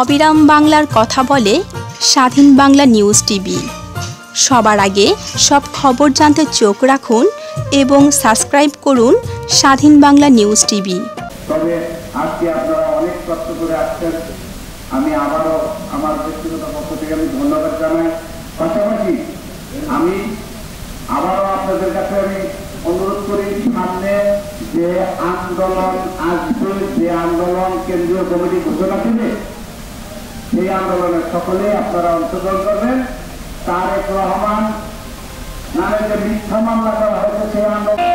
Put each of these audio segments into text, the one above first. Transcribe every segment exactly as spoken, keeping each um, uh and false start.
অবিরাম বাংলার কথা বলে স্বাধীন বাংলা নিউজ টিভি। সবার আগে সব খবর জানতে চোখ রাখুন এবং সাবস্ক্রাইব করুন স্বাধীন বাংলা নিউজ টিভি। তবে আজকে আপনারা অনেক কষ্ট করে আসছেন, আমি আবারও আমার ব্যক্তিগত পক্ষ থেকে আমি ধন্যবাদ জানাই। পাশাপাশি আমি আবারও আপনাদের কাছে আমি অনুরোধ করি, সামনে যে আন্দোলন আসবে, যে আন্দোলন কেন্দ্রীয় কমিটি ঘোষণা দেবে, সেই আন্দোলনের সকলে আপনারা অংশগ্রহণ করবেন। তারেক রহমান নামে যে মিথ্যা মামলা করা হয়েছে, সেই আন্দোলন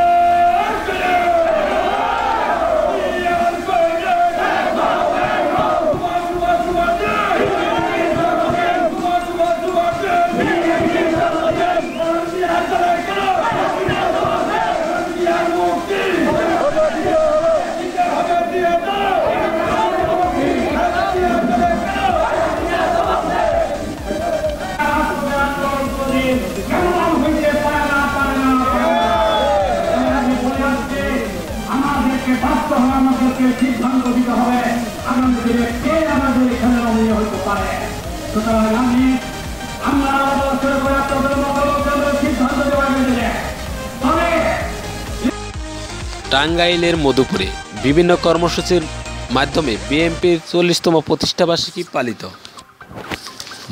সিদ্ধান্ত দিতে হবে। আগামী দিনে কে আমাদের এখানে অমনীয় হতে পারে। সুতরাং আমি আমরা সিদ্ধান্ত দেওয়া গেলে তবে টাঙ্গাইলের মধুপুরে বিভিন্ন কর্মসূচির মাধ্যমে বিএনপির চল্লিশতম প্রতিষ্ঠাবার্ষিকী পালিত।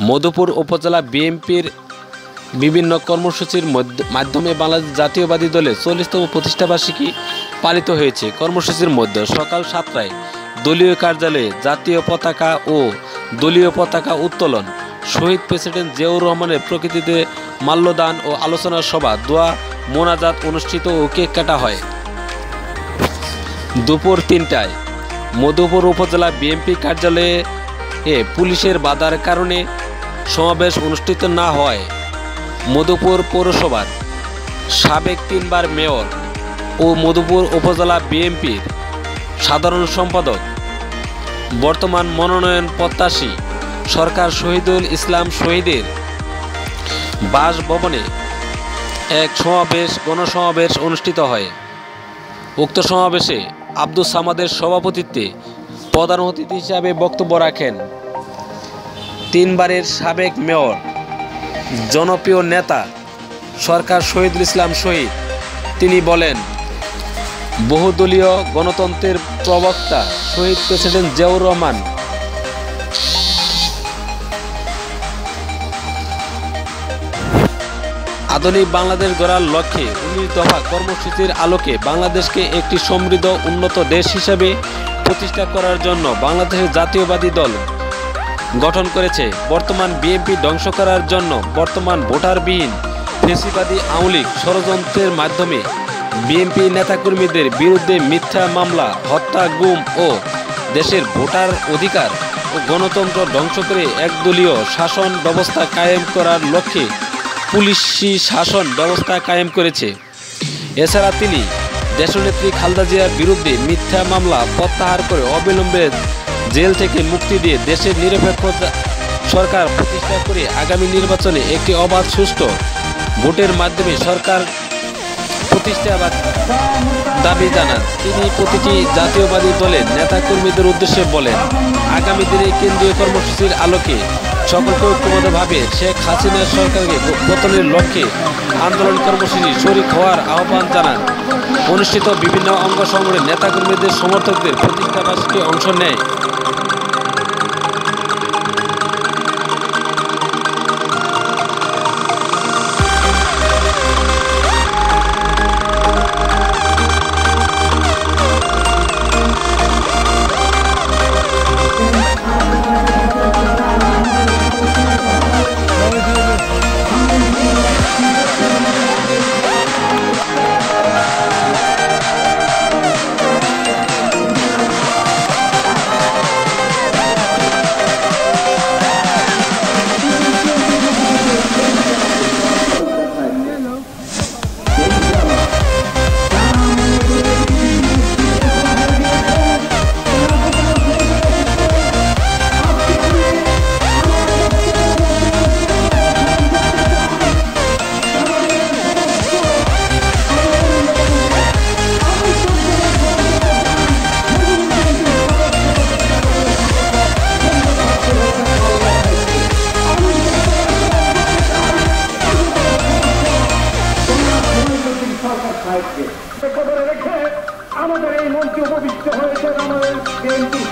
মধুপুর উপজেলা বিএনপির বিভিন্ন কর্মসূচির মাধ্যমে বাংলাদেশ জাতীয়তাবাদী দলের চল্লিশতম প্রতিষ্ঠাবার্ষিকী পালিত হয়েছে। কর্মসূচির মধ্যে সকাল সাতটায় দলীয় কার্যালয়ে জাতীয় পতাকা ও দলীয় পতাকা উত্তোলন, শহীদ প্রেসিডেন্ট জিয়াউর রহমানের প্রকৃতিতে মাল্যদান ও আলোচনা সভা, দোয়া মোনাজাত অনুষ্ঠিত ও কেক কাটা হয়। দুপুর তিনটায় মধুপুর উপজেলা বিএনপি কার্যালয়ে পুলিশের বাধার কারণে সমাবেশ অনুষ্ঠিত না হয়। মধুপুর পৌরসভার সাবেক তিনবার মেয়র ও মধুপুর উপজেলা বিএনপির সাধারণ সম্পাদক, বর্তমান মনোনয়ন প্রত্যাশী সরকার শহীদুল ইসলাম শহীদের বাসভবনে এক সমাবেশ গণসমাবেশ অনুষ্ঠিত হয়। উক্ত সমাবেশে আব্দুস সামাদের সভাপতিত্বে প্রধান অতিথি হিসাবে বক্তব্য রাখেন তিনবারের সাবেক মেয়র, জনপ্রিয় নেতা সরকার শহীদুল ইসলাম শহীদ। তিনি বলেন, বহুদলীয় গণতন্ত্রের প্রবক্তা শহীদ প্রেসিডেন্ট জিয়াউর রহমান আধুনিক বাংলাদেশ গড়ার লক্ষ্যে উনিশ দফা কর্মসূচির আলোকে বাংলাদেশকে একটি সমৃদ্ধ উন্নত দেশ হিসেবে প্রতিষ্ঠা করার জন্য বাংলাদেশের জাতীয়তাবাদী দল গঠন করেছে। বর্তমান বিএনপি ধ্বংস করার জন্য বর্তমান ভোটারবিহীন ফেসিবাদী আওয়ামী লীগ ষড়যন্ত্রের মাধ্যমে বিএনপি নেতাকর্মীদের বিরুদ্ধে মিথ্যা মামলা, হত্যা, গুম ও দেশের ভোটার অধিকার ও গণতন্ত্র ধ্বংস করে একদলীয় শাসন ব্যবস্থা কায়েম করার লক্ষ্যে পুলিশি শাসন ব্যবস্থা কায়েম করেছে। এছাড়া তিনি দেশনেত্রী খালেদা জিয়ার বিরুদ্ধে মিথ্যা মামলা প্রত্যাহার করে অবিলম্বে জেল থেকে মুক্তি দিয়ে দেশের নিরপেক্ষ সরকার প্রতিষ্ঠা করে আগামী নির্বাচনে একটি অবাধ, সুষ্ঠু ভোটের মাধ্যমে সরকার প্রতিষ্ঠা দাবি জানান। তিনি প্রতিটি জাতীয়তাবাদী দলের নেতাকর্মীদের উদ্দেশ্যে বলেন, আগামী দিনে কেন্দ্রীয় কর্মসূচির আলোকে সকলকে ঐক্যবদ্ধভাবে শেখ হাসিনা সরকারকে পতনের লক্ষ্যে আন্দোলন কর্মসূচি শরিক হওয়ার আহ্বান জানান। অনুষ্ঠিত বিভিন্ন অঙ্গ সংগঠনের নেতাকর্মীদের সমর্থকদের প্রতিষ্ঠাবার্ষিকী অংশ নেয়।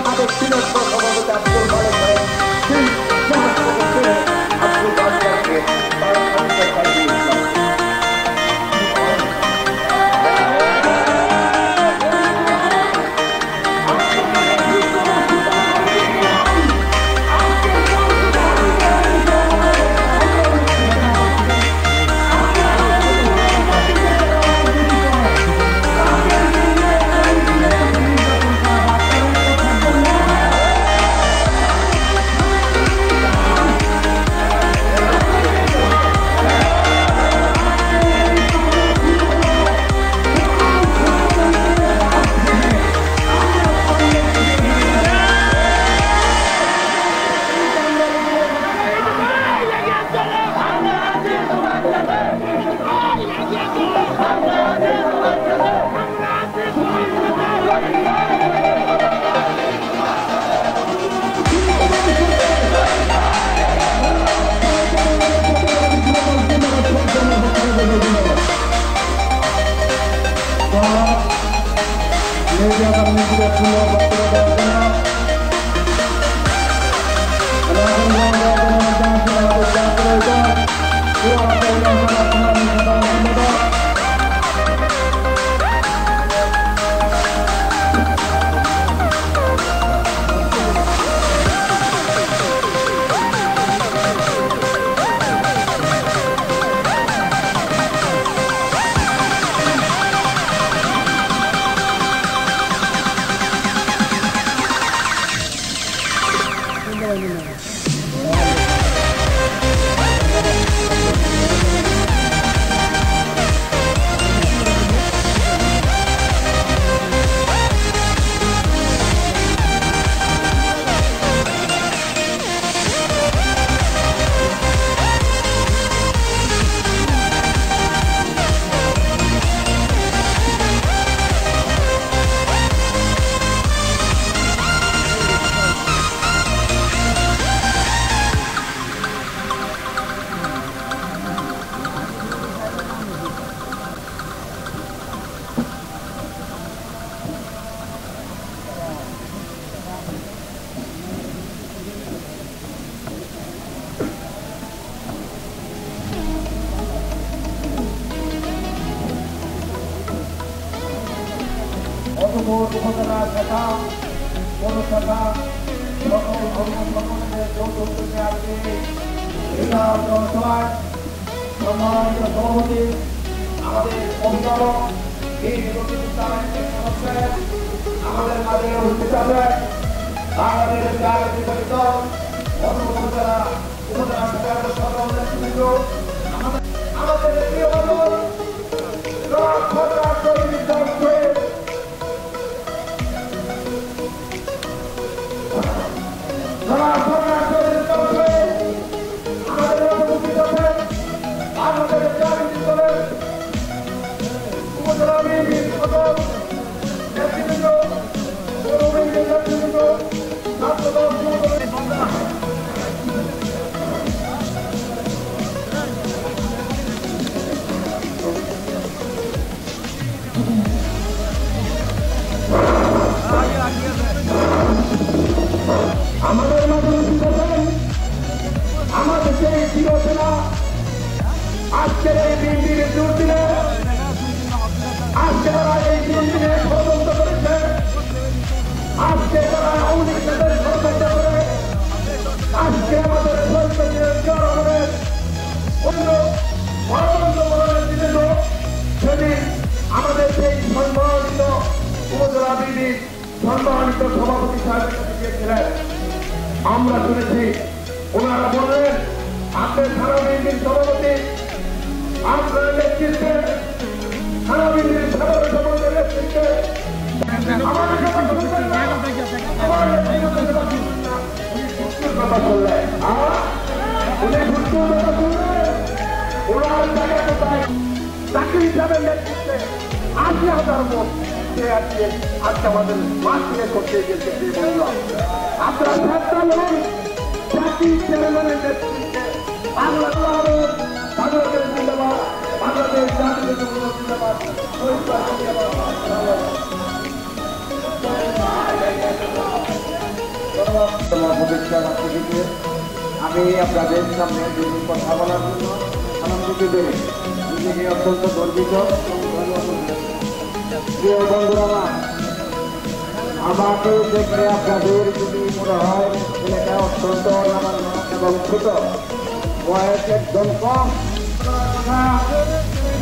Bangladesh, Bangladesh, Bangladesh, আমি আপনাদের সামনে দুটি কথা বলার জন্য আনন্দিত দেবে নিজেকে অত্যন্ত গর্বিত। প্রিয় বন্ধুরা, আমাকে দেখে আপনাদের যদি মনে হয় এলাকা অত্যন্ত অনান্য এবং ছোট বয়স একদম কম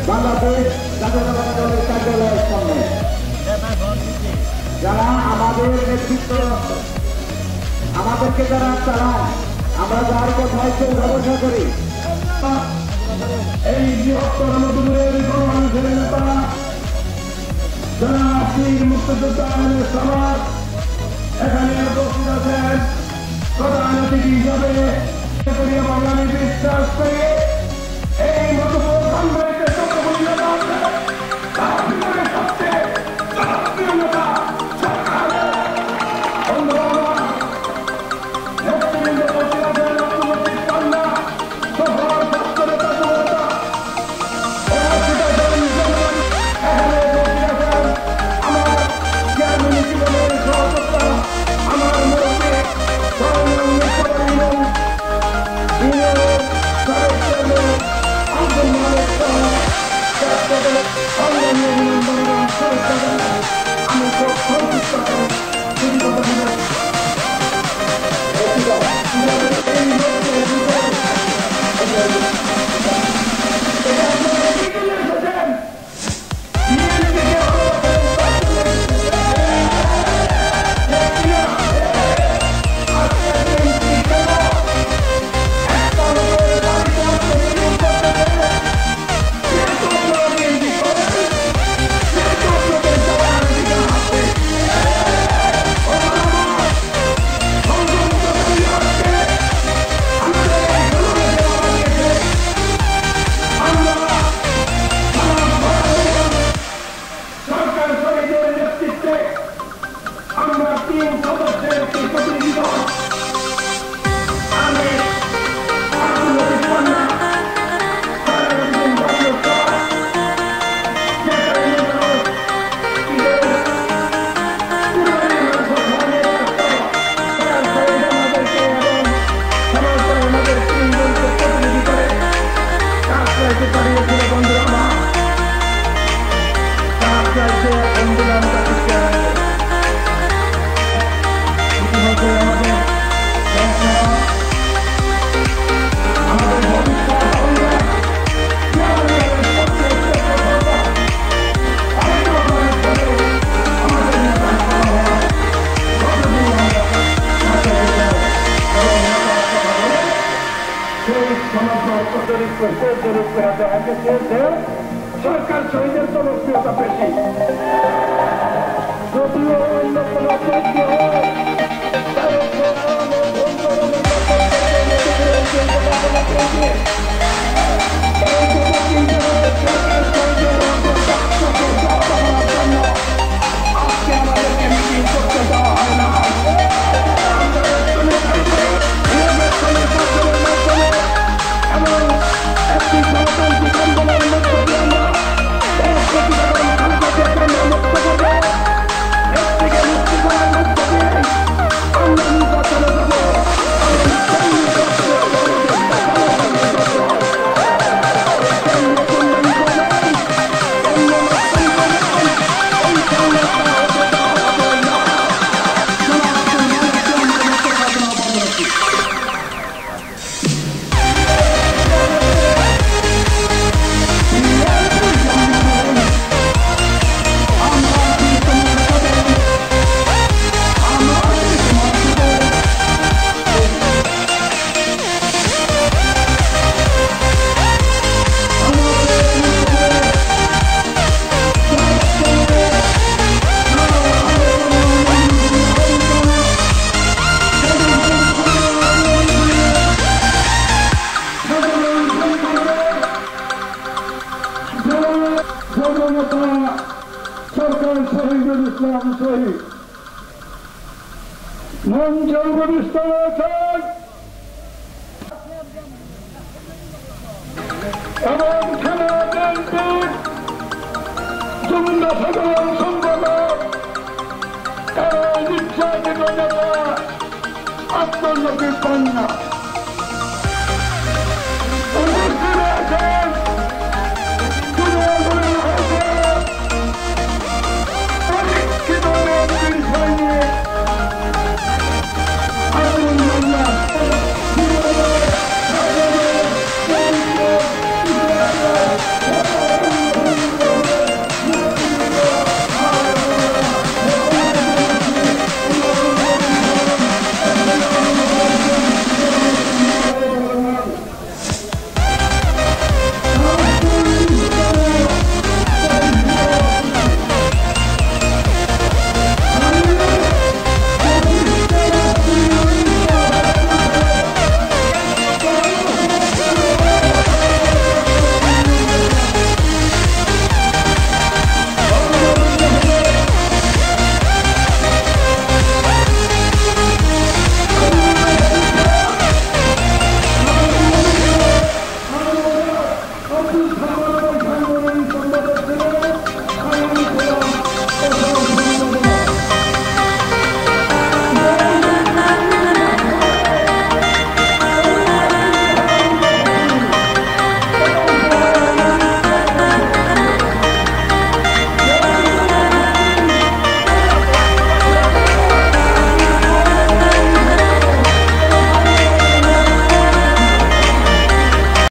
বাংলাদেশ জাতীয় দলের কার্যালয়ের সামনে যারা আমাদের নেতৃত্ব আমাদেরকে যারা চালায় আমরা যার কথায় কেউ ব্যবসা করি এই বৃহত্তর মধুপুরের মানুষের নেতা যারা আপনি মুক্তিযোদ্ধা সমাজ এখানে উপস্থিত আছেন প্রধান অতিথি হিসাবে বাঙালি বিশ্বাস করে এই মধুপুর সরকার শহীদের জনপ্রিয়তা বেশি যদিও অন্য কোনো আজকে আমাদেরকে মিটিং করতে দেওয়া হয় না। সম্পাদক নিশ্চয় আত্মনবীর কন্যা।